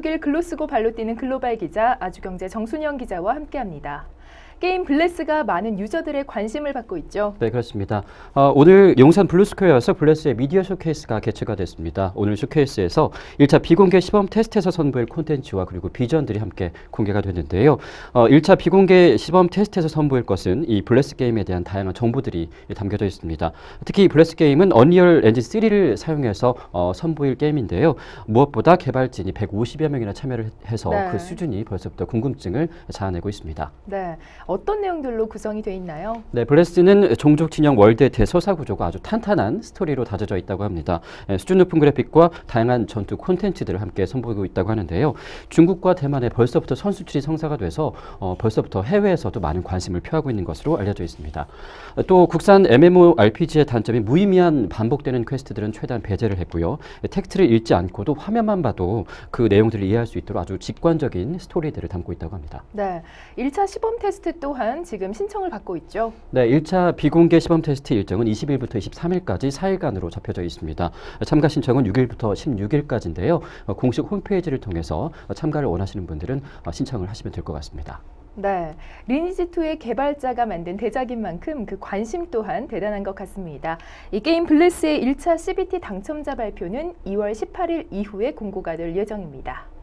26일 글로 쓰고 발로 뛰는 글로벌 기자, 아주경제 정순영 기자와 함께합니다. 게임 블레스가 많은 유저들의 관심을 받고 있죠. 네, 그렇습니다. 오늘 용산 블루스퀘어에서 블레스의 미디어 쇼케이스가 개최가 됐습니다. 오늘 쇼케이스에서 1차 비공개 시범 테스트에서 선보일 콘텐츠와 그리고 비전들이 함께 공개가 됐는데요. 1차 비공개 시범 테스트에서 선보일 것은 이 블레스 게임에 대한 다양한 정보들이 담겨져 있습니다. 특히 블레스 게임은 언리얼 엔진 3를 사용해서 선보일 게임인데요. 무엇보다 개발진이 150여 명이나 참여를 해서 네. 그 수준이 벌써부터 궁금증을 자아내고 있습니다. 네. 어떤 내용들로 구성이 되어 있나요? 네, 블레스는 종족 진영 월드의 대서사 구조가 아주 탄탄한 스토리로 다져져 있다고 합니다. 수준 높은 그래픽과 다양한 전투 콘텐츠들을 함께 선보이고 있다고 하는데요. 중국과 대만에 벌써부터 선수출이 성사가 돼서 벌써부터 해외에서도 많은 관심을 표하고 있는 것으로 알려져 있습니다. 또 국산 MMORPG의 단점인 무의미한 반복되는 퀘스트들은 최대한 배제를 했고요. 텍스트를 읽지 않고도 화면만 봐도 그 내용들을 이해할 수 있도록 아주 직관적인 스토리들을 담고 있다고 합니다. 네, 1차 시범 테스트 또한 지금 신청을 받고 있죠. 네, 1차 비공개 시범 테스트 일정은 20일부터 23일까지 4일간으로 잡혀져 있습니다. 참가 신청은 6일부터 16일까지인데요. 공식 홈페이지를 통해서 참가를 원하시는 분들은 신청을 하시면 될 것 같습니다. 네, 리니지2의 개발자가 만든 대작인 만큼 그 관심 또한 대단한 것 같습니다. 이 게임 블레스의 1차 CBT 당첨자 발표는 2월 18일 이후에 공고가 될 예정입니다.